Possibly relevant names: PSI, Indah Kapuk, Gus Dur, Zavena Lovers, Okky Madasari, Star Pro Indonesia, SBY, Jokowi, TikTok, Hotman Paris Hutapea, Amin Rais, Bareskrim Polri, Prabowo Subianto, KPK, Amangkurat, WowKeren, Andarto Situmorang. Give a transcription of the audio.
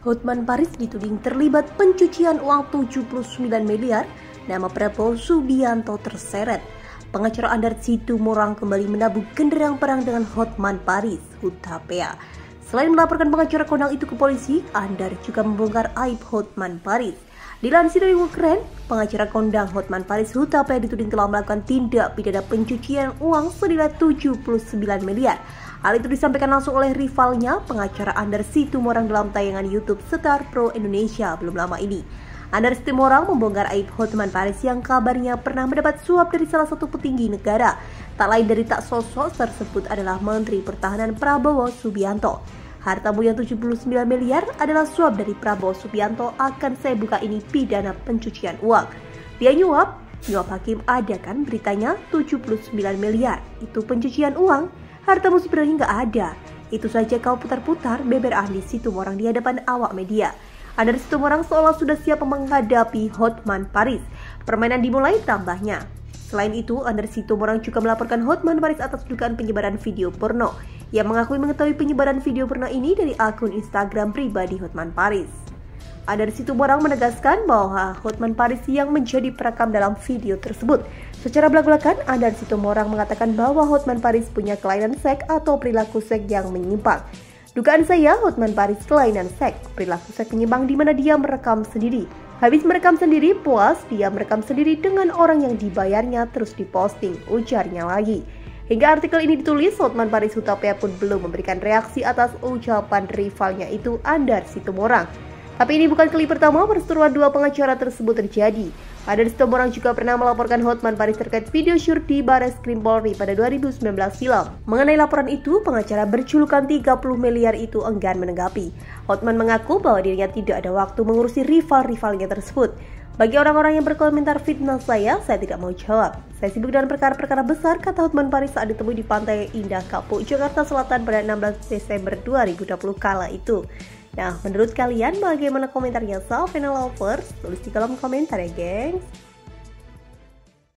Hotman Paris dituding terlibat pencucian uang 79 miliar, nama Prabowo Subianto terseret. Pengacara Andarto Situmorang kembali menabuh genderang perang dengan Hotman Paris Hutapea. Selain melaporkan pengacara kondang itu ke polisi, Andarto juga membongkar aib Hotman Paris. Dilansir dari WowKeren, pengacara kondang Hotman Paris Hutapea dituding telah melakukan tindak pidana pencucian uang senilai 79 miliar. Hal itu disampaikan langsung oleh rivalnya, pengacara Andarto Situmorang dalam tayangan YouTube Star Pro Indonesia belum lama ini. Andarto Situmorang membongkar aib Hotman Paris yang kabarnya pernah mendapat suap dari salah satu petinggi negara. Tak lain dari tak sosok tersebut adalah Menteri Pertahanan Prabowo Subianto. Hartamu yang 79 miliar adalah suap dari Prabowo Subianto, akan saya buka ini pidana pencucian uang. Dia nyuap hakim, ada kan beritanya 79 miliar, itu pencucian uang. Hartamu sebenarnya nggak ada. Itu saja kau putar-putar, beber ahli Situmorang di hadapan awak media. Andarto Situmorang seolah sudah siap menghadapi Hotman Paris. Permainan dimulai, tambahnya. Selain itu, Andarto Situmorang juga melaporkan Hotman Paris atas dugaan penyebaran video porno. Ia mengakui mengetahui penyebaran video porno ini dari akun Instagram pribadi Hotman Paris. Andarto Situmorang menegaskan bahwa Hotman Paris yang menjadi perekam dalam video tersebut. Secara belak-belakan, Andarto Situmorang mengatakan bahwa Hotman Paris punya kelainan seks atau perilaku seks yang menyimpang. Dugaan saya, Hotman Paris kelainan seks, perilaku seks menyimpang, di mana dia merekam sendiri. Habis merekam sendiri, puas, dia merekam sendiri dengan orang yang dibayarnya terus diposting, ujarnya lagi. Hingga artikel ini ditulis, Hotman Paris Hutapea pun belum memberikan reaksi atas ucapan rivalnya itu, Andarto Situmorang. Tapi ini bukan kali pertama perseteruan dua pengacara tersebut terjadi. Andarto Situmorang juga pernah melaporkan Hotman Paris terkait video syur di Bareskrim Polri pada 2019 silam. Mengenai laporan itu, pengacara berjulukan 30 miliar itu enggan menanggapi. Hotman mengaku bahwa dirinya tidak ada waktu mengurusi rival-rivalnya tersebut. Bagi orang-orang yang berkomentar fitnah saya tidak mau jawab. Saya sibuk dengan perkara-perkara besar, kata Hotman Paris saat ditemui di pantai Indah Kapuk, Jakarta Selatan pada 16 Desember 2020 kala itu. Nah, menurut kalian bagaimana komentarnya Zavena Lovers? Tulis di kolom komentar ya, gengs.